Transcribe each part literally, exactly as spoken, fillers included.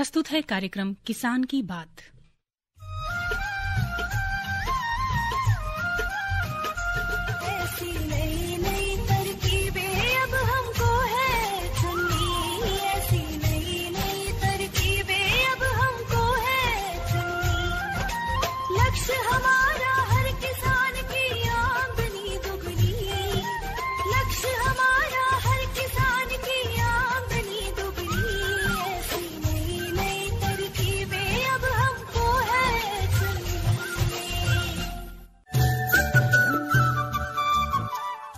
प्रस्तुत है कार्यक्रम किसान की बात।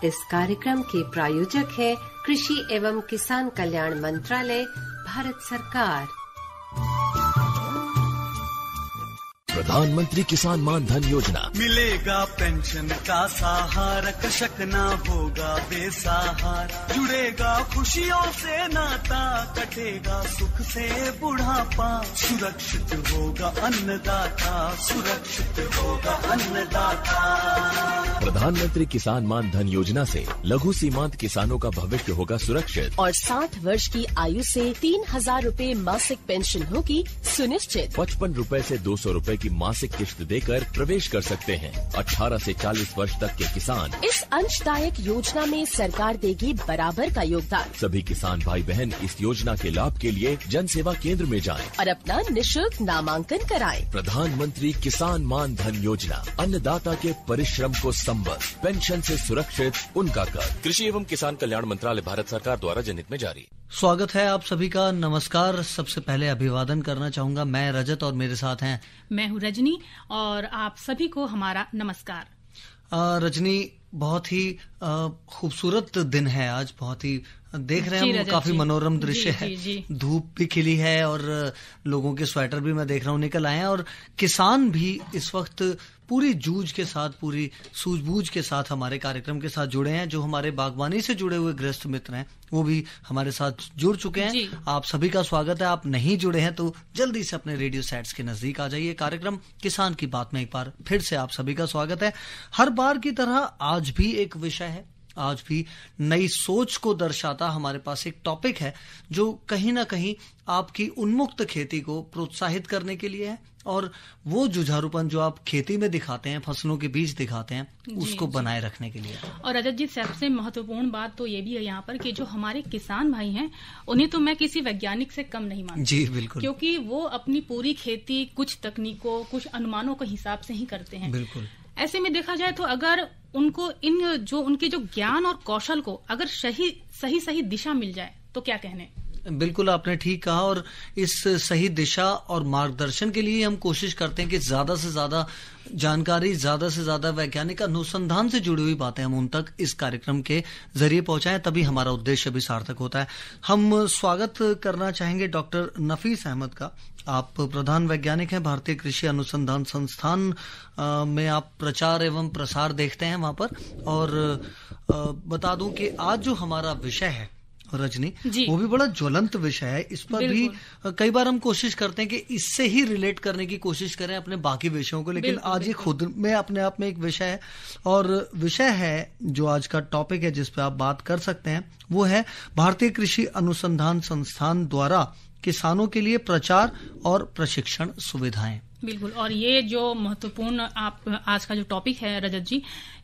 इस कार्यक्रम के प्रायोजक है कृषि एवं किसान कल्याण मंत्रालय, भारत सरकार। प्रधानमंत्री किसान मानधन योजना, मिलेगा पेंशन का सहारा, कृषक ना होगा बेसहारा, जुड़ेगा खुशियों से नाता, कटेगा सुख से बुढ़ापा, सुरक्षित होगा अन्नदाता, सुरक्षित होगा अन्नदाता। प्रधानमंत्री किसान मानधन योजना से लघु सीमांत किसानों का भविष्य होगा सुरक्षित और साठ वर्ष की आयु से तीन हजार रूपए मासिक पेंशन होगी सुनिश्चित। पचपन रूपए से दो सौ रूपए की मासिक किश्त देकर प्रवेश कर सकते हैं अठारह से चालीस वर्ष तक के किसान। इस अंशदायक योजना में सरकार देगी बराबर का योगदान। सभी किसान भाई बहन इस योजना के लाभ के लिए जन सेवा केंद्र में जाएं और अपना निःशुल्क नामांकन कराएं। प्रधानमंत्री किसान मानधन योजना, अन्नदाता के परिश्रम को पेंशन से सुरक्षित उनका कर। कृषि एवं किसान कल्याण मंत्रालय, भारत सरकार द्वारा जनहित में जारी। स्वागत है आप सभी का, नमस्कार। सबसे पहले अभिवादन करना चाहूँगा, मैं रजत और मेरे साथ हैं मैं हूँ रजनी, और आप सभी को हमारा नमस्कार। आ, रजनी, बहुत ही खूबसूरत दिन है आज, बहुत ही देख रहे हैं हम, काफी मनोरम दृश्य है, धूप भी खिली है और लोगों के स्वेटर भी मैं देख रहा हूँ निकल आए हैं, और किसान भी इस वक्त पूरी जूझ के साथ, पूरी सूझबूझ के साथ हमारे कार्यक्रम के साथ जुड़े हैं। जो हमारे बागवानी से जुड़े हुए गृहस्थ मित्र हैं वो भी हमारे साथ जुड़ चुके हैं। आप सभी का स्वागत है। आप नहीं जुड़े हैं तो जल्दी से अपने रेडियो सेट्स के नजदीक आ जाइए। कार्यक्रम किसान की बात में एक बार फिर से आप सभी का स्वागत है। हर बार की तरह आज भी एक विषय है, आज भी नई सोच को दर्शाता हमारे पास एक टॉपिक है जो कहीं ना कहीं आपकी उन्मुक्त खेती को प्रोत्साहित करने के लिए है, और वो जुझारूपन जो आप खेती में दिखाते हैं, फसलों के बीच दिखाते हैं, उसको बनाए रखने के लिए। और रजत जी, सबसे महत्वपूर्ण बात तो ये भी है यहाँ पर कि जो हमारे किसान भाई हैं उन्हें तो मैं किसी वैज्ञानिक से कम नहीं मानती। जी बिल्कुल, क्योंकि वो अपनी पूरी खेती कुछ तकनीकों, कुछ अनुमानों के हिसाब से ही करते हैं। बिल्कुल, ऐसे में देखा जाए तो अगर उनको इन जो उनके जो ज्ञान और कौशल को अगर सही सही सही दिशा मिल जाए तो क्या कहने। बिल्कुल आपने ठीक कहा, और इस सही दिशा और मार्गदर्शन के लिए हम कोशिश करते हैं कि ज्यादा से ज्यादा जानकारी, ज्यादा से ज्यादा वैज्ञानिक अनुसंधान से जुड़ी हुई बातें हम उन तक इस कार्यक्रम के जरिए पहुंचाएं, तभी हमारा उद्देश्य भी सार्थक होता है। हम स्वागत करना चाहेंगे डॉक्टर नफीस अहमद का। आप प्रधान वैज्ञानिक हैं, भारतीय कृषि अनुसंधान संस्थान में आप प्रचार एवं प्रसार देखते हैं वहां पर। और बता दूं कि आज जो हमारा विषय है रजनी, वो भी बड़ा ज्वलंत विषय है। इस पर भी कई बार हम कोशिश करते हैं कि इससे ही रिलेट करने की कोशिश करें अपने बाकी विषयों को, लेकिन आज ये खुद में अपने आप में एक विषय है। और विषय है जो आज का टॉपिक है जिस पर आप बात कर सकते हैं, वो है भारतीय कृषि अनुसंधान संस्थान द्वारा किसानों के लिए प्रचार और प्रशिक्षण सुविधाएं। बिल्कुल, और ये जो महत्वपूर्ण आप आज का जो टॉपिक है रजत जी,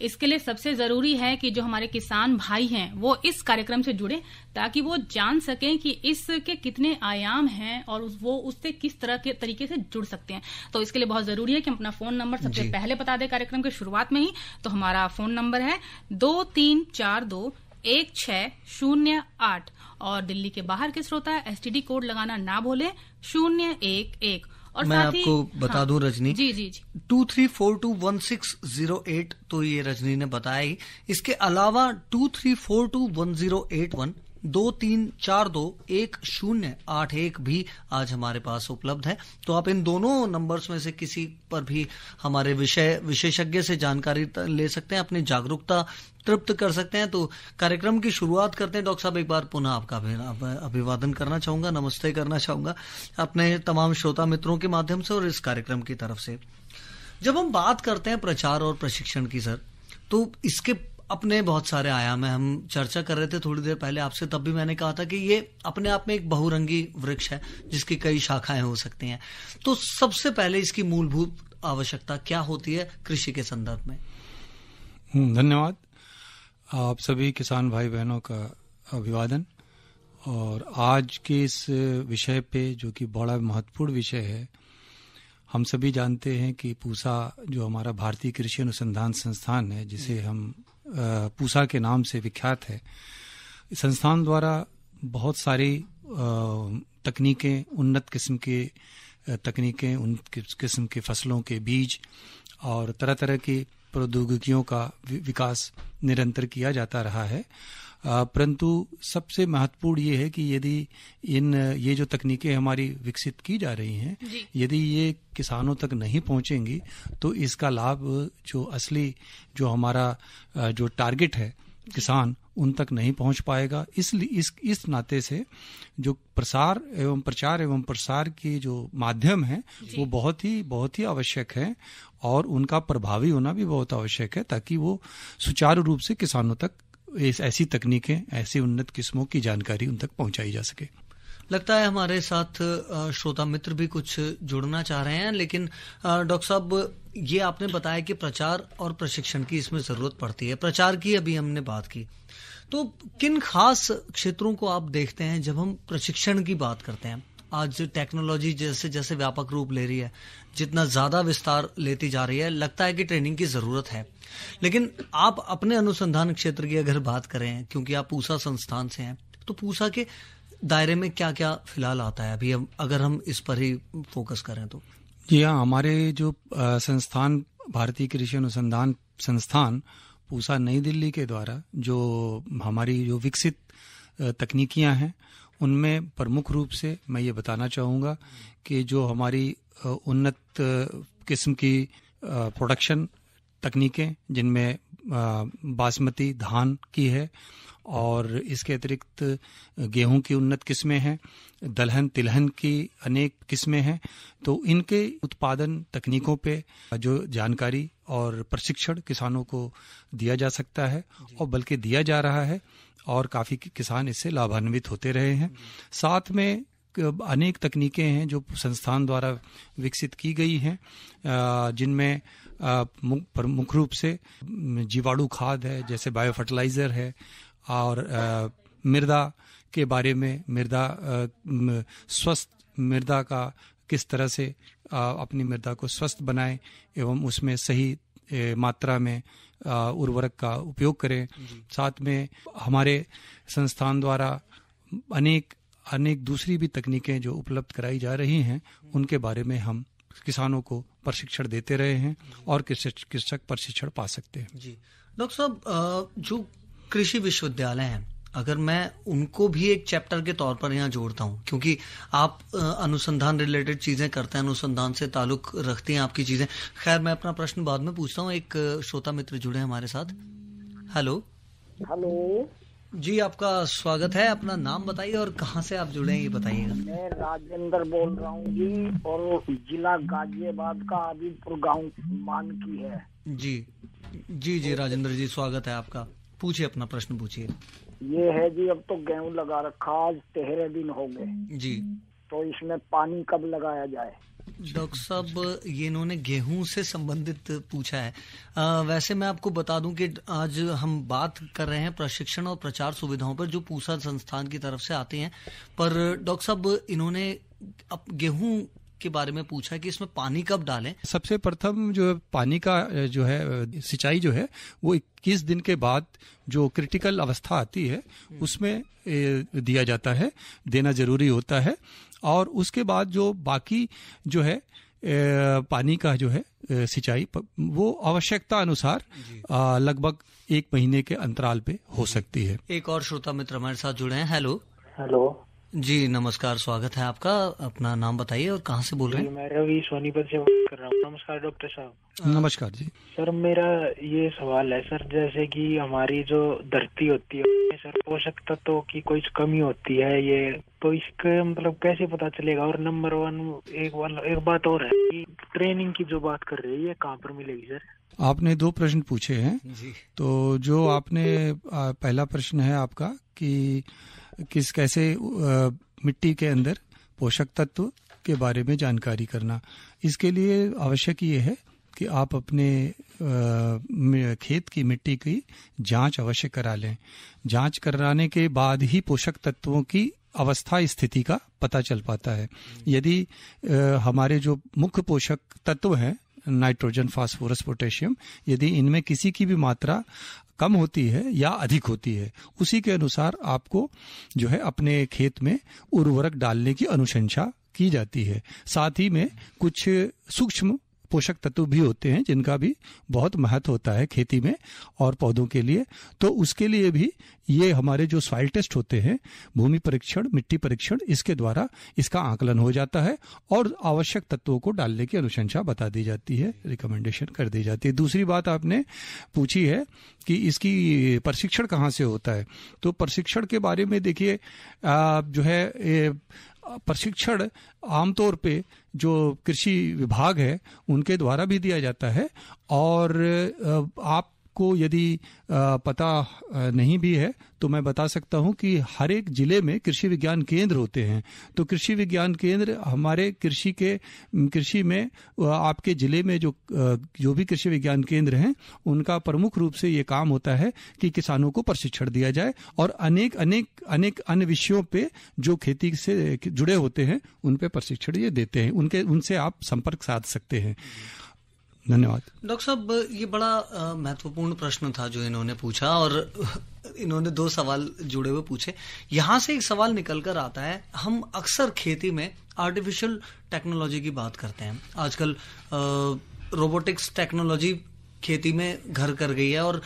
इसके लिए सबसे जरूरी है कि जो हमारे किसान भाई हैं वो इस कार्यक्रम से जुड़े, ताकि वो जान सकें कि इसके कितने आयाम हैं और वो उससे किस तरह के तरीके से जुड़ सकते हैं। तो इसके लिए बहुत जरूरी है कि हम अपना फोन नंबर सबसे पहले बता दें कार्यक्रम के शुरुआत में ही। तो हमारा फोन नंबर है दो तीन चार दो एक छह शून्य आठ, और दिल्ली के बाहर के श्रोता एसटीडी कोड लगाना ना भूले शून्य एक एक। और मैं आपको बता हाँ, दूं रजनी, जी जी जी two three four two one six zero eight, तो ये रजनी ने बताया। इसके अलावा two three four two one zero eight one, दो तीन चार दो एक शून्य आठ एक भी आज हमारे पास उपलब्ध है। तो आप इन दोनों नंबर्स में से किसी पर भी हमारे विषय विशेषज्ञ से जानकारी ले सकते हैं, अपनी जागरूकता तृप्त कर सकते हैं। तो कार्यक्रम की शुरुआत करते हैं। डॉक्टर साहब, एक बार पुनः आपका अभिवादन करना चाहूंगा, नमस्ते करना चाहूंगा अपने तमाम श्रोता मित्रों के माध्यम से और इस कार्यक्रम की तरफ से। जब हम बात करते हैं प्रचार और प्रशिक्षण की सर, तो इसके अपने बहुत सारे आयाम है। हम चर्चा कर रहे थे थोड़ी देर पहले आपसे, तब भी मैंने कहा था कि ये अपने आप में एक बहुरंगी वृक्ष है जिसकी कई शाखाएं हो सकती हैं। तो सबसे पहले इसकी मूलभूत आवश्यकता क्या होती है कृषि के संदर्भ में? धन्यवाद। आप सभी किसान भाई बहनों का अभिवादन। और आज के इस विषय पे, जो कि बड़ा महत्वपूर्ण विषय है, हम सभी जानते हैं कि पूसा जो हमारा भारतीय कृषि अनुसंधान संस्थान है, जिसे हम पूसा के नाम से विख्यात है, संस्थान द्वारा बहुत सारी तकनीकें, उन्नत किस्म के तकनीकें, उन्नत किस्म के फसलों के बीज और तरह तरह की प्रौद्योगिकियों का विकास निरंतर किया जाता रहा है। परंतु सबसे महत्वपूर्ण ये है कि यदि इन ये जो तकनीकें हमारी विकसित की जा रही हैं, यदि ये किसानों तक नहीं पहुंचेंगी तो इसका लाभ जो असली जो हमारा जो टारगेट है किसान, उन तक नहीं पहुंच पाएगा। इसलिए इस इस नाते से जो प्रसार एवं प्रचार एवं प्रसार की जो माध्यम है वो बहुत ही बहुत ही आवश्यक है और उनका प्रभावी होना भी बहुत आवश्यक है, ताकि वो सुचारू रूप से किसानों तक इस ऐसी तकनीकें, ऐसी उन्नत किस्मों की जानकारी उन तक पहुंचाई जा सके। लगता है हमारे साथ श्रोता मित्र भी कुछ जुड़ना चाह रहे हैं, लेकिन डॉक्टर साहब ये आपने बताया कि प्रचार और प्रशिक्षण की इसमें जरूरत पड़ती है। प्रचार की अभी हमने बात की, तो किन खास क्षेत्रों को आप देखते हैं जब हम प्रशिक्षण की बात करते हैं? आज टेक्नोलॉजी जैसे जैसे व्यापक रूप ले रही है, जितना ज़्यादा विस्तार लेती जा रही है, लगता है कि ट्रेनिंग की ज़रूरत है। लेकिन आप अपने अनुसंधान क्षेत्र की अगर बात करें, क्योंकि आप पूसा संस्थान से हैं, तो पूसा के दायरे में क्या क्या फिलहाल आता है अभी, अगर हम इस पर ही फोकस करें तो? जी हाँ, हमारे जो संस्थान भारतीय कृषि अनुसंधान संस्थान पूसा नई दिल्ली के द्वारा जो हमारी जो विकसित तकनीकियाँ हैं, उनमें प्रमुख रूप से मैं ये बताना चाहूँगा कि जो हमारी उन्नत किस्म की प्रोडक्शन तकनीकें, जिनमें बासमती धान की है और इसके अतिरिक्त गेहूं की उन्नत किस्में हैं, दलहन तिलहन की अनेक किस्में हैं, तो इनके उत्पादन तकनीकों पे जो जानकारी और प्रशिक्षण किसानों को दिया जा सकता है, और बल्कि दिया जा रहा है और काफ़ी किसान इससे लाभान्वित होते रहे हैं। साथ में अनेक तकनीकें हैं जो संस्थान द्वारा विकसित की गई हैं, जिनमें प्रमुख रूप से जीवाणु खाद है, जैसे बायो फर्टिलाइज़र है, और मृदा के बारे में, मृदा स्वस्थ मृदा का किस तरह से अपनी मृदा को स्वस्थ बनाएं एवं उसमें सही मात्रा में उर्वरक का उपयोग करें। साथ में हमारे संस्थान द्वारा अनेक अनेक दूसरी भी तकनीकें जो उपलब्ध कराई जा रही हैं, उनके बारे में हम किसानों को प्रशिक्षण देते रहे हैं और कृषक प्रशिक्षण पा सकते हैं। जी डॉक्टर साहब, जो कृषि विश्वविद्यालय हैं, अगर मैं उनको भी एक चैप्टर के तौर पर यहाँ जोड़ता हूँ, क्योंकि आप अनुसंधान रिलेटेड चीज़ें करते हैं, अनुसंधान से ताल्लुक रखती हैं आपकी चीज़ें। खैर, मैं अपना प्रश्न बाद में पूछता हूँ। एक श्रोता मित्र जुड़े हमारे साथ। हेलो हेलो जी, आपका स्वागत है। अपना नाम बताइए और कहाँ से आप जुड़े हैं ये बताइएगा। मैं राजेंद्र बोल रहा हूँ जी, और जिला गाजियाबाद का आदिपुर गाँव मानकी है। जी जी जी, राजेंद्र जी स्वागत है आपका। पूछिए, अपना प्रश्न पूछिए। ये है जी, अब तो गेहूं लगा रखा, आज तेरह दिन हो गए जी, तो इसमें पानी कब लगाया जाए? डॉक्टर साहब, ये इन्होंने गेहूं से संबंधित पूछा है। आ, वैसे मैं आपको बता दूं कि आज हम बात कर रहे हैं प्रशिक्षण और प्रचार सुविधाओं पर, जो पूसा संस्थान की तरफ से आती हैं। पर डॉक्टर साहब, इन्होंने अब गेहूं के बारे में पूछा कि इसमें पानी कब डालें? सबसे प्रथम जो पानी का जो है सिंचाई जो है, वो इक्कीस दिन के बाद जो क्रिटिकल अवस्था आती है उसमें दिया जाता है, देना जरूरी होता है। और उसके बाद जो बाकी जो है पानी का जो है सिंचाई, वो आवश्यकता अनुसार लगभग एक महीने के अंतराल पे हो सकती है। एक और श्रोता मित्र हमारे साथ जुड़े हैं। हेलो हेलो जी नमस्कार, स्वागत है आपका। अपना नाम बताइए और कहाँ से बोल रहे हैं? मैं रवि सोनीपत से बात कर रहा हूँ। नमस्कार डॉक्टर साहब। नमस्कार जी। सर मेरा ये सवाल है सर, जैसे कि हमारी जो धरती होती है उसमें सर पोषक तत्वों की कोई कमी होती है, ये तो इसके मतलब कैसे पता चलेगा? और नंबर वन एक वाला एक बात और है कि ट्रेनिंग की जो बात कर रही है कहाँ पर मिलेगी सर? आपने दो प्रश्न पूछे हैं जी। तो जो आपने पहला प्रश्न है आपका कि किस कैसे आ, मिट्टी के अंदर पोषक तत्व के बारे में जानकारी करना, इसके लिए आवश्यक ये है कि आप अपने आ, खेत की मिट्टी की जांच अवश्य करा लें। जांच कराने के बाद ही पोषक तत्वों की अवस्था स्थिति का पता चल पाता है। यदि आ, हमारे जो मुख्य पोषक तत्व हैं नाइट्रोजन, फास्फोरस, पोटेशियम, यदि इनमें किसी की भी मात्रा कम होती है या अधिक होती है, उसी के अनुसार आपको जो है अपने खेत में उर्वरक डालने की अनुशंसा की जाती है। साथ ही में कुछ सूक्ष्म पोषक तत्व भी होते हैं जिनका भी बहुत महत्व होता है खेती में और पौधों के लिए, तो उसके लिए भी ये हमारे जो सॉइल टेस्ट होते हैं, भूमि परीक्षण, मिट्टी परीक्षण, इसके द्वारा इसका आकलन हो जाता है और आवश्यक तत्वों को डालने की अनुशंसा बता दी जाती है, रिकमेंडेशन कर दी जाती है। दूसरी बात आपने पूछी है कि इसकी प्रशिक्षण कहाँ से होता है, तो प्रशिक्षण के बारे में देखिए जो है प्रशिक्षण आमतौर पे जो कृषि विभाग है उनके द्वारा भी दिया जाता है, और आपको यदि पता नहीं भी है तो मैं बता सकता हूं कि हर एक जिले में कृषि विज्ञान केंद्र होते हैं। तो कृषि विज्ञान केंद्र हमारे कृषि के कृषि में आपके जिले में जो जो भी कृषि विज्ञान केंद्र हैं उनका प्रमुख रूप से ये काम होता है कि किसानों को प्रशिक्षण दिया जाए और अनेक अनेक अनेक अन्य विषयों पे जो खेती से जुड़े होते हैं उन पे प्रशिक्षण ये देते हैं। उनके उनसे आप संपर्क साध सकते हैं। धन्यवाद। डॉक्टर साहब ये बड़ा महत्वपूर्ण प्रश्न था जो इन्होंने पूछा, और इन्होंने दो सवाल जुड़े हुए पूछे। यहाँ से एक सवाल निकल कर आता है, हम अक्सर खेती में आर्टिफिशियल टेक्नोलॉजी की बात करते हैं। आजकल रोबोटिक्स टेक्नोलॉजी खेती में घर कर गई है और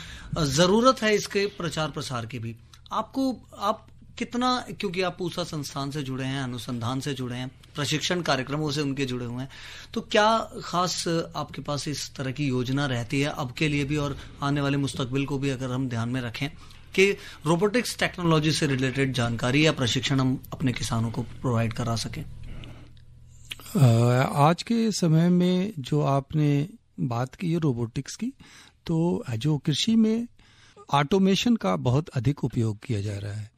जरूरत है इसके प्रचार प्रसार की भी। आपको आप कितना, क्योंकि आप पूसा संस्थान से जुड़े हैं, अनुसंधान से जुड़े हैं, प्रशिक्षण कार्यक्रमों से उनके जुड़े हुए हैं, तो क्या खास आपके पास इस तरह की योजना रहती है अब के लिए भी और आने वाले मुस्तकबिल को भी अगर हम ध्यान में रखें कि रोबोटिक्स टेक्नोलॉजी से रिलेटेड जानकारी या प्रशिक्षण हम अपने किसानों को प्रोवाइड करा सकें? आज के समय में जो आपने बात की है रोबोटिक्स की, तो जो कृषि में ऑटोमेशन का बहुत अधिक उपयोग किया जा रहा है,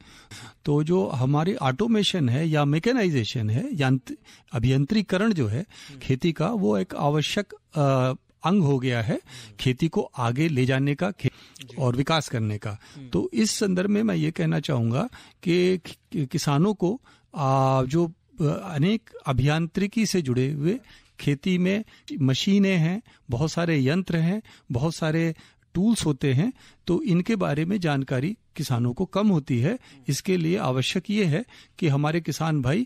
तो जो हमारी ऑटोमेशन है या मैकेनाइजेशन है, अभियंत्रीकरण जो है खेती का, वो एक आवश्यक आ, अंग हो गया है खेती को आगे ले जाने का और विकास करने का। तो इस संदर्भ में मैं ये कहना चाहूँगा कि किसानों को आ, जो अनेक अभियांत्रिकी से जुड़े हुए खेती में मशीनें हैं, बहुत सारे यंत्र हैं, बहुत सारे टूल्स होते हैं, तो इनके बारे में जानकारी किसानों को कम होती है। इसके लिए आवश्यक ये है कि हमारे किसान भाई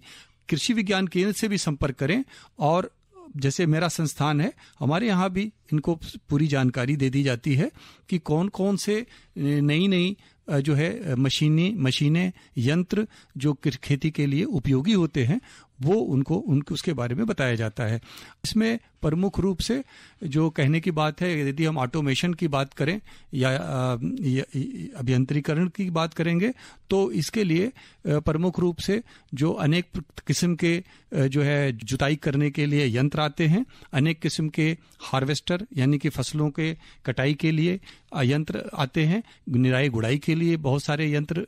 कृषि विज्ञान केंद्र से भी संपर्क करें, और जैसे मेरा संस्थान है, हमारे यहाँ भी इनको पूरी जानकारी दे दी जाती है कि कौन कौन से नई नई जो है मशीनी मशीनें, यंत्र जो खेती के लिए उपयोगी होते हैं, वो उनको उनके उसके बारे में बताया जाता है। इसमें प्रमुख रूप से जो कहने की बात है, यदि हम ऑटोमेशन की बात करें या, या अभियंत्रीकरण की बात करेंगे, तो इसके लिए प्रमुख रूप से जो अनेक किस्म के जो है जुताई करने के लिए यंत्र आते हैं, अनेक किस्म के हार्वेस्टर यानी कि फसलों के कटाई के लिए यंत्र आते हैं, निराई गुड़ाई के लिए बहुत सारे यंत्र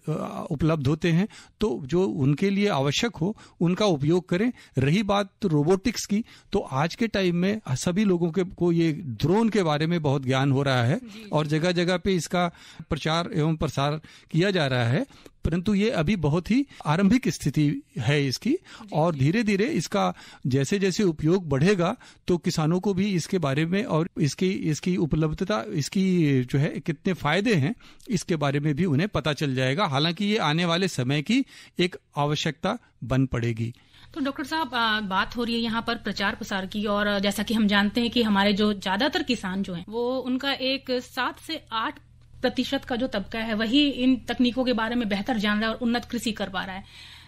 उपलब्ध होते हैं, तो जो उनके लिए आवश्यक हो उनका उपयोग करें। रही बात रोबोटिक्स की, तो आज के टाइम में सभी लोगों के को ये ड्रोन के बारे में बहुत ज्ञान हो रहा है और जगह जगह पे इसका प्रचार एवं प्रसार किया जा रहा है, परंतु ये अभी बहुत ही आरंभिक स्थिति है इसकी, और धीरे धीरे इसका जैसे जैसे उपयोग बढ़ेगा तो किसानों को भी इसके बारे में और इसकी इसकी उपलब्धता, इसकी जो है कितने फायदे हैं, इसके बारे में भी उन्हें पता चल जाएगा। हालांकि ये आने वाले समय की एक आवश्यकता बन पड़ेगी। तो डॉक्टर साहब बात हो रही है यहाँ पर प्रचार प्रसार की, और जैसा कि हम जानते हैं कि हमारे जो ज्यादातर किसान जो हैं वो उनका एक सात से आठ प्रतिशत का जो तबका है वही इन तकनीकों के बारे में बेहतर जान रहा है और उन्नत कृषि कर पा रहा है।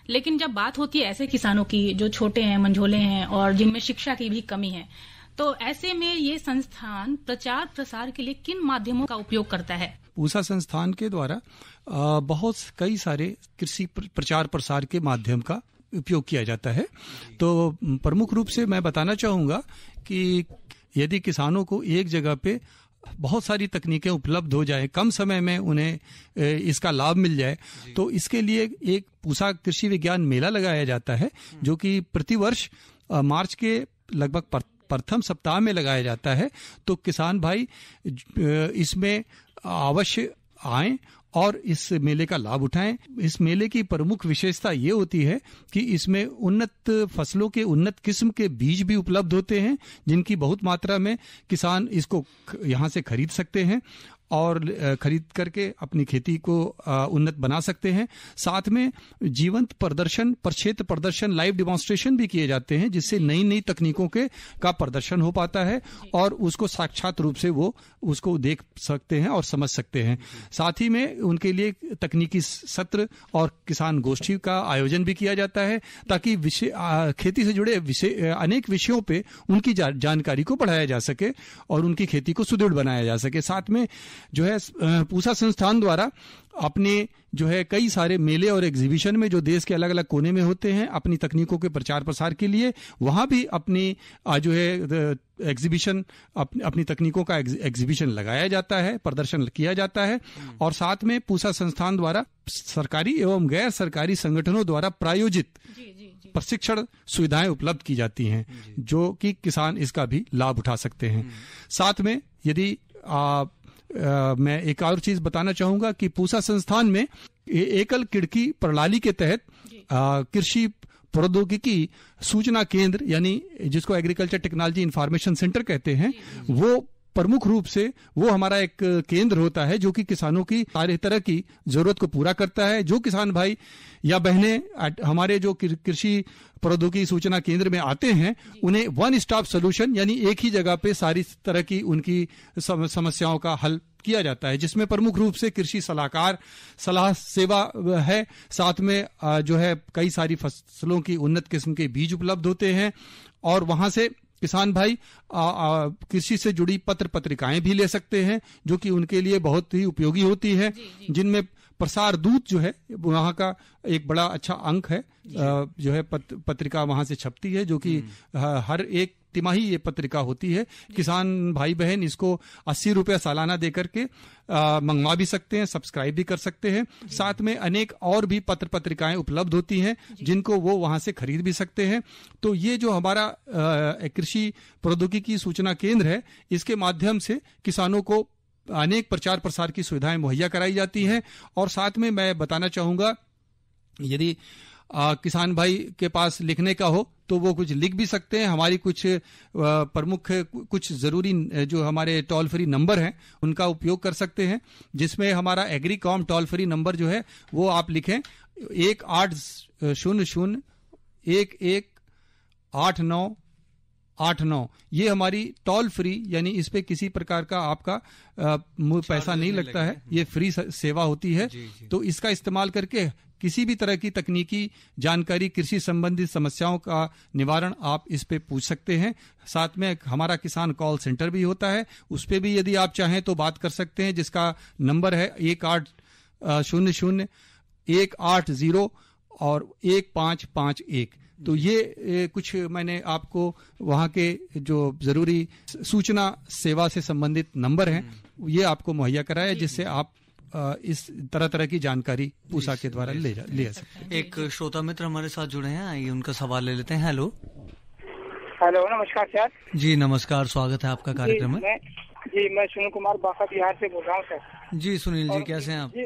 लेकिन जब बात होती है ऐसे किसानों की जो छोटे हैं, मंझोले हैं और जिनमें शिक्षा की भी कमी है, तो ऐसे में ये संस्थान प्रचार प्रसार के लिए किन माध्यमों का उपयोग करता है? पूसा संस्थान के द्वारा बहुत कई सारे कृषि प्रचार प्रसार के माध्यम का उपयोग किया जाता है। तो प्रमुख रूप से मैं बताना चाहूँगा कि यदि किसानों को एक जगह पे बहुत सारी तकनीकें उपलब्ध हो जाए, कम समय में उन्हें इसका लाभ मिल जाए, तो इसके लिए एक पूसा कृषि विज्ञान मेला लगाया जाता है जो कि प्रतिवर्ष मार्च के लगभग प्रथम सप्ताह में लगाया जाता है। तो किसान भाई इसमें अवश्य आएं और इस मेले का लाभ उठाएं। इस मेले की प्रमुख विशेषता ये होती है कि इसमें उन्नत फसलों के उन्नत किस्म के बीज भी उपलब्ध होते हैं, जिनकी बहुत मात्रा में किसान इसको यहाँ से खरीद सकते हैं और खरीद करके अपनी खेती को उन्नत बना सकते हैं। साथ में जीवंत प्रदर्शन, प्रक्षेत्र प्रदर्शन, लाइव डिमॉन्स्ट्रेशन भी किए जाते हैं, जिससे नई नई तकनीकों के का प्रदर्शन हो पाता है और उसको साक्षात रूप से वो उसको देख सकते हैं और समझ सकते हैं। साथ ही में उनके लिए तकनीकी सत्र और किसान गोष्ठी का आयोजन भी किया जाता है, ताकि विषय खेती से जुड़े विषय अनेक विषयों पर उनकी जा, जानकारी को बढ़ाया जा सके और उनकी खेती को सुदृढ़ बनाया जा सके। साथ में जो है पूसा संस्थान द्वारा अपने जो है कई सारे मेले और एग्जीबिशन में जो देश के अलग अलग कोने में होते हैं अपनी तकनीकों के प्रचार प्रसार के लिए, वहाँ भी अपनी जो है एग्जीबिशन अप, अपनी तकनीकों का एग्जीबिशन लगाया जाता है, प्रदर्शन किया जाता है। और साथ में पूसा संस्थान द्वारा सरकारी एवं गैर सरकारी संगठनों द्वारा प्रायोजित प्रशिक्षण सुविधाएं उपलब्ध की जाती हैं, जो कि किसान इसका भी लाभ उठा सकते हैं। साथ में यदि आ, Uh, मैं एक और चीज बताना चाहूंगा कि पूसा संस्थान में एकल खिड़की प्रणाली के तहत कृषि प्रौद्योगिकी सूचना केंद्र, यानी जिसको एग्रीकल्चर टेक्नोलॉजी इंफॉर्मेशन सेंटर कहते हैं, वो प्रमुख रूप से वो हमारा एक केंद्र होता है जो कि किसानों की सारे तरह की जरूरत को पूरा करता है। जो किसान भाई या बहनें हमारे जो कृषि प्रौद्योगिकी सूचना केंद्र में आते हैं, उन्हें वन स्टॉप सोल्यूशन यानी एक ही जगह पे सारी तरह की उनकी समस्याओं का हल किया जाता है, जिसमें प्रमुख रूप से कृषि सलाहकार सलाह सेवा है। साथ में जो है कई सारी फसलों की उन्नत किस्म के बीज उपलब्ध होते हैं और वहां से किसान भाई कृषि से जुड़ी पत्र पत्रिकाएं भी ले सकते हैं, जो कि उनके लिए बहुत ही उपयोगी होती है, जिनमें प्रसार दूत जो है वहाँ का एक बड़ा अच्छा अंक है, जो है पत, पत्रिका वहाँ से छपती है, जो कि हर एक तिमाही ये पत्रिका होती है। किसान भाई बहन इसको अस्सी रुपये सालाना दे करके मंगवा भी सकते हैं, सब्सक्राइब भी कर सकते हैं। साथ में अनेक और भी पत्र पत्रिकाएं उपलब्ध होती हैं, जिनको वो वहां से खरीद भी सकते हैं। तो ये जो हमारा कृषि प्रौद्योगिकी सूचना केंद्र है, इसके माध्यम से किसानों को अनेक प्रचार प्रसार की सुविधाएं मुहैया कराई जाती हैं। और साथ में मैं बताना चाहूँगा, यदि आ, किसान भाई के पास लिखने का हो तो वो कुछ लिख भी सकते हैं। हमारी कुछ प्रमुख कुछ ज़रूरी जो हमारे टोल फ्री नंबर हैं उनका उपयोग कर सकते हैं, जिसमें हमारा एग्रीकॉम टोल फ्री नंबर जो है वो आप लिखें एक आठ शून्य शून्य एक एक आठ नौ आठ नौ। ये हमारी टोल फ्री, यानी इस पे किसी प्रकार का आपका आ, पैसा नहीं लगता है, ये फ्री सेवा होती है। जी, जी। तो इसका इस्तेमाल करके किसी भी तरह की तकनीकी जानकारी, कृषि संबंधित समस्याओं का निवारण आप इस पे पूछ सकते हैं। साथ में हमारा किसान कॉल सेंटर भी होता है, उस पे भी यदि आप चाहें तो बात कर सकते हैं, जिसका नंबर है एक आठ शून्य शून्य एक आठ जीरो और एक पाँच पाँच एक। तो ये कुछ मैंने आपको वहाँ के जो ज़रूरी सूचना सेवा से संबंधित नंबर हैं ये आपको मुहैया कराया, जिससे आप इस तरह तरह की जानकारी पूसा के द्वारा ले जा ले सकते। एक श्रोता मित्र हमारे साथ जुड़े हैं, आइए उनका सवाल ले लेते हैं। हेलो हेलो नमस्कार सर। जी नमस्कार, स्वागत है आपका कार्यक्रम में। जी मैं सुनील कुमार बांका बिहार से बोल रहा हूँ सर। जी सुनील जी, कैसे हैं आप? जी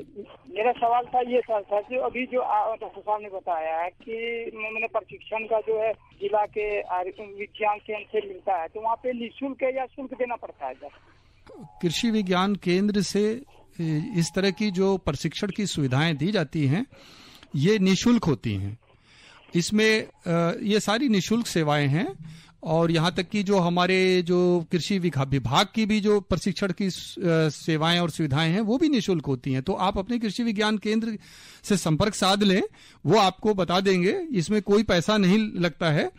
मेरा सवाल था ये सर सर जो अभी जो डॉक्टर साहब ने बताया है कि मैंने प्रशिक्षण का जो है जिला के विज्ञान केंद्र से मिलता है, तो वहाँ पे निःशुल्क या शुल्क देना पड़ता है सर? कृषि विज्ञान केंद्र से इस तरह की जो प्रशिक्षण की सुविधाएं दी जाती हैं ये निःशुल्क होती हैं। इसमें ये सारी निःशुल्क सेवाएं हैं और यहाँ तक कि जो हमारे जो कृषि विभाग की भी जो प्रशिक्षण की सेवाएं और सुविधाएं हैं वो भी निःशुल्क होती हैं। तो आप अपने कृषि विज्ञान केंद्र से संपर्क साध लें, वो आपको बता देंगे, इसमें कोई पैसा नहीं लगता है।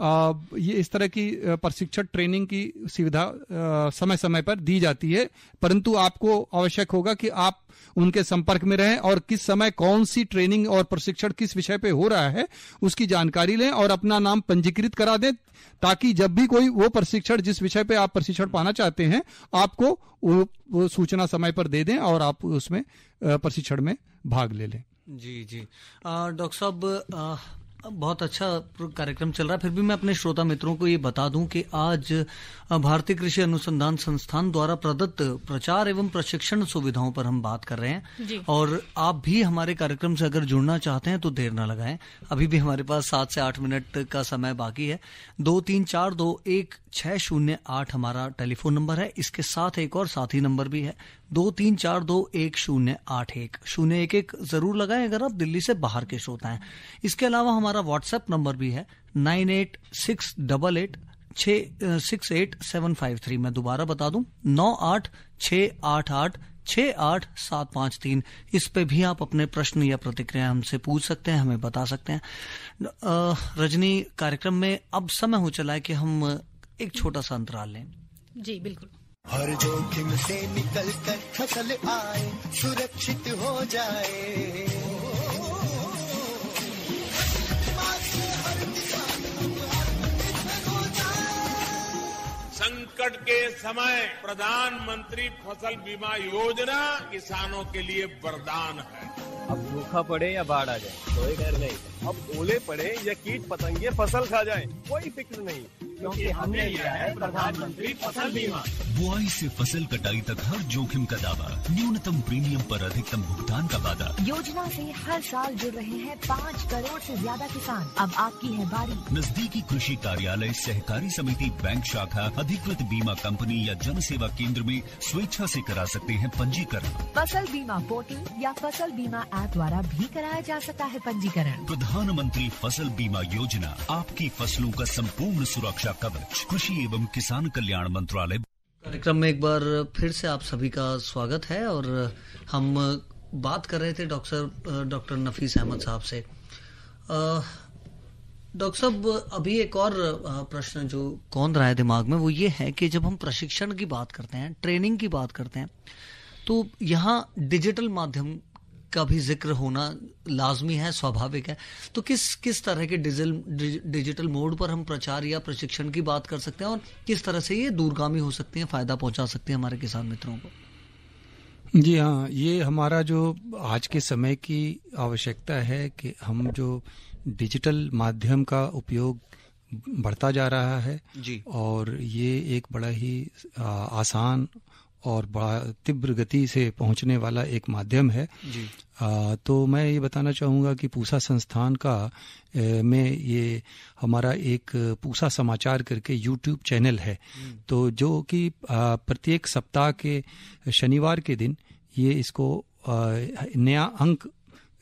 आ, ये इस तरह की प्रशिक्षण ट्रेनिंग की सुविधा समय समय पर दी जाती है, परंतु आपको आवश्यक होगा कि आप उनके संपर्क में रहें और किस समय कौन सी ट्रेनिंग और प्रशिक्षण किस विषय पे हो रहा है उसकी जानकारी लें और अपना नाम पंजीकृत करा दें, ताकि जब भी कोई वो प्रशिक्षण जिस विषय पे आप प्रशिक्षण पाना चाहते हैं आपको वो, वो सूचना समय पर दे दें और आप उसमें प्रशिक्षण में भाग ले लें। जी जी डॉक्टर साहब, बहुत अच्छा कार्यक्रम चल रहा है, फिर भी मैं अपने श्रोता मित्रों को ये बता दूं कि आज भारतीय कृषि अनुसंधान संस्थान द्वारा प्रदत्त प्रचार एवं प्रशिक्षण सुविधाओं पर हम बात कर रहे हैं, और आप भी हमारे कार्यक्रम से अगर जुड़ना चाहते हैं तो देर ना लगाएं। अभी भी हमारे पास सात से आठ मिनट का समय बाकी है। दो तीन चार दो एक छः शून्य आठ हमारा टेलीफोन नंबर है, इसके साथ एक और साथी नंबर भी है, दो तीन चार दो एक शून्य आठ एक शून्य एक एक जरूर लगाएं अगर आप दिल्ली से बाहर के श्रोता हैं। इसके अलावा हमारा व्हाट्सएप नंबर भी है nine eight six double eight छः six eight seven five three मैं दोबारा बता दूं नौ आठ छः आठ आठ छः आठ सात पाँच तीन। इस पे भी आप अपने प्रश्न या प्रतिक्रिया हमसे पूछ सकते हैं, हमें बता सकते हैं। रजनी, कार्यक्रम में अब समय हो चला है कि हम एक छोटा सा अंतराल लें। जी बिल्कुल। हर जोखिम से निकल कर फसल आए, सुरक्षित हो जाए। संकट के समय प्रधानमंत्री फसल बीमा योजना किसानों के लिए वरदान है। अब सूखा पड़े या बाढ़ आ जाए कोई डर नहीं, अब ओले पड़े या कीट पतंगे फसल खा जाए कोई फिक्र नहीं, क्योंकि हमने लिया है प्रधानमंत्री फसल बीमा। बुआई से फसल कटाई तक हर जोखिम का दावा, न्यूनतम प्रीमियम पर अधिकतम भुगतान का वादा। योजना से हर साल जुड़ रहे हैं पाँच करोड़ से ज्यादा किसान, अब आपकी है बारी। नजदीकी कृषि कार्यालय, सहकारी समिति, बैंक शाखा, अधिकृत बीमा कंपनी या जन सेवा केंद्र में स्वेच्छा से करा सकते हैं पंजीकरण। फसल बीमा पोर्टल या फसल बीमा ऐप द्वारा भी कराया जा सकता है पंजीकरण। प्रधानमंत्री फसल बीमा योजना, आपकी फसलों का संपूर्ण सुरक्षा कवच, कृषि एवं किसान कल्याण मंत्रालय। कार्यक्रम में एक बार फिर से आप सभी का स्वागत है, और हम बात कर रहे थे डॉक्टर डॉक्टर नफीस अहमद साहब से। डॉक्टर साहब, अभी एक और प्रश्न जो कौन रहा है दिमाग में वो ये है कि जब हम प्रशिक्षण की बात करते हैं, ट्रेनिंग की बात करते हैं, तो यहाँ डिजिटल माध्यम का भी जिक्र होना लाजमी है, स्वाभाविक है। तो किस किस तरह के डिजिटल डिजिटल मोड पर हम प्रचार या प्रशिक्षण की बात कर सकते हैं, और किस तरह से ये दूरगामी हो सकती है, फायदा पहुंचा सकते हैं हमारे किसान मित्रों को? जी हाँ, ये हमारा जो आज के समय की आवश्यकता है कि हम जो डिजिटल माध्यम का उपयोग बढ़ता जा रहा है जी, और ये एक बड़ा ही आ, आसान और बड़ा तीव्र गति से पहुंचने वाला एक माध्यम है जी। आ, तो मैं ये बताना चाहूँगा कि पूसा संस्थान का ए, में ये हमारा एक पूसा समाचार करके यूट्यूब चैनल है, तो जो कि प्रत्येक सप्ताह के शनिवार के दिन ये इसको आ, नया अंक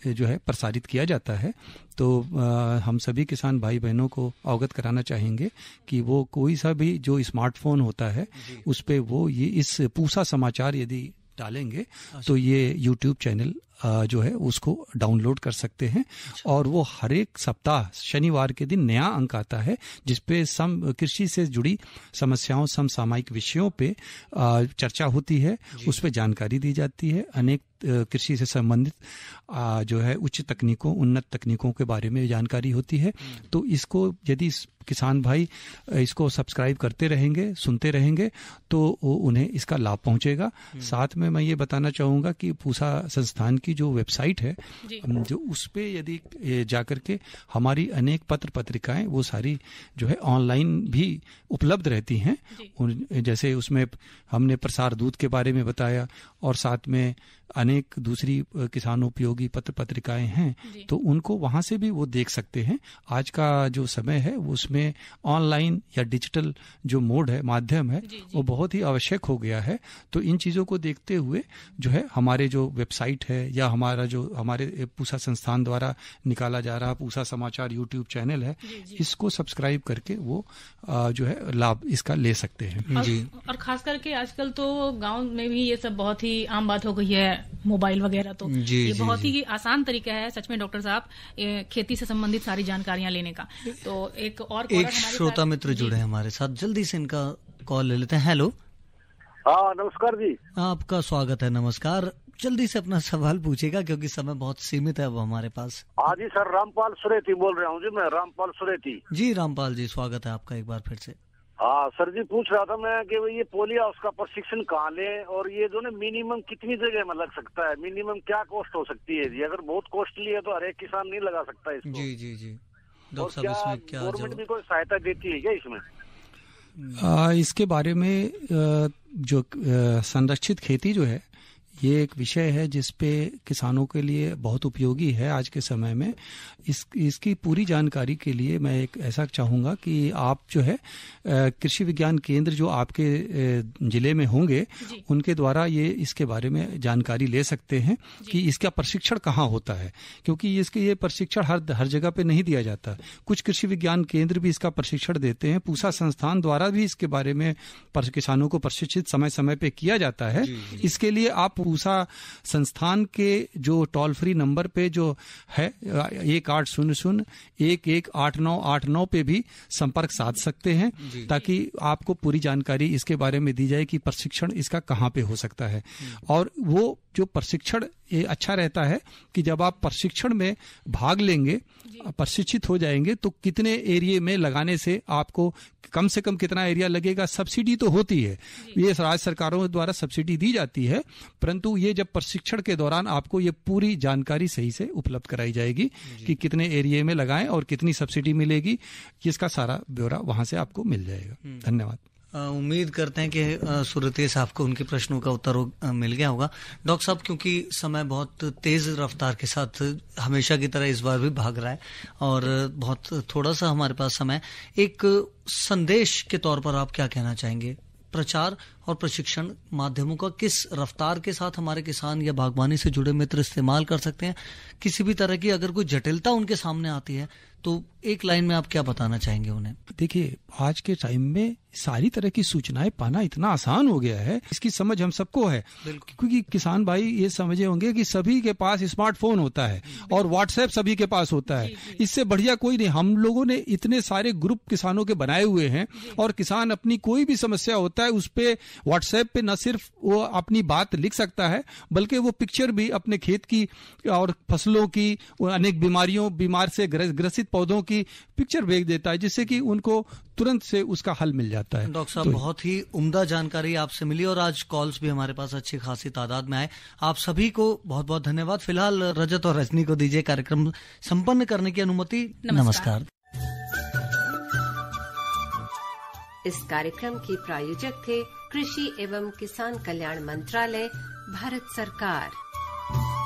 जो है प्रसारित किया जाता है। तो आ, हम सभी किसान भाई बहनों को अवगत कराना चाहेंगे कि वो कोई सा भी जो स्मार्टफोन होता है उस पे वो ये इस पूसा समाचार यदि डालेंगे तो ये यूट्यूब चैनल आ, जो है उसको डाउनलोड कर सकते हैं, और वो हर एक सप्ताह शनिवार के दिन नया अंक आता है जिसपे सम कृषि से जुड़ी समस्याओं, समसामयिक विषयों पे आ, चर्चा होती है, उस पे जानकारी दी जाती है। अनेक कृषि से संबंधित जो है उच्च तकनीकों, उन्नत तकनीकों के बारे में जानकारी होती है। तो इसको यदि किसान भाई इसको सब्सक्राइब करते रहेंगे, सुनते रहेंगे, तो उन्हें इसका लाभ पहुंचेगा। साथ में मैं ये बताना चाहूँगा कि पूसा संस्थान की जो वेबसाइट है जो उस पे यदि जाकर के हमारी अनेक पत्र पत्रिकाएं वो सारी जो है ऑनलाइन भी उपलब्ध रहती हैं। जैसे उसमें हमने प्रसार दूत के बारे में बताया, और साथ में अनेक दूसरी किसान उपयोगी पत्र पत्रिकाएं हैं, तो उनको वहां से भी वो देख सकते हैं। आज का जो समय है उसमें ऑनलाइन या डिजिटल जो मोड है, माध्यम है, जी, जी. वो बहुत ही आवश्यक हो गया है। तो इन चीज़ों को देखते हुए जो है हमारे जो वेबसाइट है या हमारा जो हमारे पूसा संस्थान द्वारा निकाला जा रहा पूसा समाचार यूट्यूब चैनल है, जी, जी. इसको सब्सक्राइब करके वो जो है लाभ इसका ले सकते हैं। और, जी और खास करके आजकल तो गाँव में भी ये सब बहुत ही आम बात हो गई है, मोबाइल वगैरह, तो जी, ये जी, बहुत जी. ही आसान तरीका है सच में डॉक्टर साहब खेती से संबंधित सारी जानकारियां लेने का। तो एक और एक हमारे श्रोता मित्र जुड़े हैं हमारे साथ, जल्दी से इनका कॉल ले लेते हैं। हेलो, हाँ नमस्कार जी, आपका स्वागत है। नमस्कार, जल्दी से अपना सवाल पूछेगा क्योंकि समय बहुत सीमित है अब हमारे पास। हाँ जी सर, रामपाल सुरेती बोल रहा हूँ जी, मैं रामपाल सुरेती। जी रामपाल जी, स्वागत है आपका एक बार फिर से। हाँ सर जी, पूछ रहा था मैं कि ये पोलिया उसका प्रशिक्षण कहाँ लें और ये जो ना मिनिमम कितनी जगह में लग सकता है, मिनिमम क्या कॉस्ट हो सकती है जी? अगर बहुत कॉस्टली है तो हर एक किसान नहीं लगा सकता इसको। जी जी जी, डॉक्टर साहब इसमें क्या गवर्नमेंट भी कोई सहायता देती है क्या इसमें? आ, इसके बारे में जो संरक्षित खेती जो है ये एक विषय है जिसपे किसानों के लिए बहुत उपयोगी है आज के समय में। इस इसकी पूरी जानकारी के लिए मैं एक ऐसा चाहूँगा कि आप जो है कृषि विज्ञान केंद्र जो आपके ज़िले में होंगे उनके द्वारा ये इसके बारे में जानकारी ले सकते हैं कि इसका प्रशिक्षण कहाँ होता है, क्योंकि इसके ये प्रशिक्षण हर हर जगह पे नहीं दिया जाता। कुछ कृषि विज्ञान केंद्र भी इसका प्रशिक्षण देते हैं, पूसा संस्थान द्वारा भी इसके बारे में किसानों को प्रशिक्षित समय समय पर किया जाता है। इसके लिए आप पूसा संस्थान के जो टोल फ्री नंबर पे जो है एक आठ शून्य शून्य एक एक आठ नौ आठ नौ पे भी संपर्क साध सकते हैं, ताकि आपको पूरी जानकारी इसके बारे में दी जाए कि प्रशिक्षण इसका कहाँ पे हो सकता है। और वो जो प्रशिक्षण ये अच्छा रहता है कि जब आप प्रशिक्षण में भाग लेंगे, प्रशिक्षित हो जाएंगे, तो कितने एरिया में लगाने से आपको कम से कम कितना एरिया लगेगा, सब्सिडी तो होती है, ये राज्य सरकारों द्वारा सब्सिडी दी जाती है, परंतु ये जब प्रशिक्षण के दौरान आपको ये पूरी जानकारी सही से उपलब्ध कराई जाएगी कि कितने एरिया में लगाएं और कितनी सब्सिडी मिलेगी, इसका सारा ब्यौरा वहाँ से आपको मिल जाएगा। धन्यवाद। उम्मीद करते हैं कि सुरते साहब को उनके प्रश्नों का उत्तर मिल गया होगा। डॉक्टर साहब, क्योंकि समय बहुत तेज रफ्तार के साथ हमेशा की तरह इस बार भी भाग रहा है और बहुत थोड़ा सा हमारे पास समय, एक संदेश के तौर पर आप क्या कहना चाहेंगे? प्रचार और प्रशिक्षण माध्यमों का किस रफ्तार के साथ हमारे किसान या बागवानी से जुड़े मित्र इस्तेमाल कर सकते हैं? किसी भी तरह की अगर कोई जटिलता उनके सामने आती है तो एक लाइन में आप क्या बताना चाहेंगे उन्हें? देखिए, आज के टाइम में सारी तरह की सूचनाएं पाना इतना आसान हो गया है, इसकी समझ हम सबको है, क्योंकि किसान भाई ये समझे होंगे कि सभी के पास स्मार्टफोन होता है और व्हाट्सएप सभी के पास होता है, इससे बढ़िया कोई नहीं। हम लोगों ने इतने सारे ग्रुप किसानों के बनाए हुए हैं और किसान अपनी कोई भी समस्या होता है उस पर व्हाट्सएप पे न सिर्फ वो अपनी बात लिख सकता है, बल्कि वो पिक्चर भी अपने खेत की और फसलों की, अनेक बीमारियों, बीमार से ग्रसित पौधों की पिक्चर भेज देता है, जिससे कि उनको तुरंत से उसका हल मिल जाता है। डॉक्टर साहब, तो बहुत ही उम्दा जानकारी आपसे मिली और आज कॉल्स भी हमारे पास अच्छी खासी तादाद में आए। आप सभी को बहुत बहुत धन्यवाद। फिलहाल रजत और रजनी को दीजिए कार्यक्रम संपन्न करने की अनुमति। नमस्कार। इस कार्यक्रम के प्रायोजक थे कृषि एवं किसान कल्याण मंत्रालय, भारत सरकार।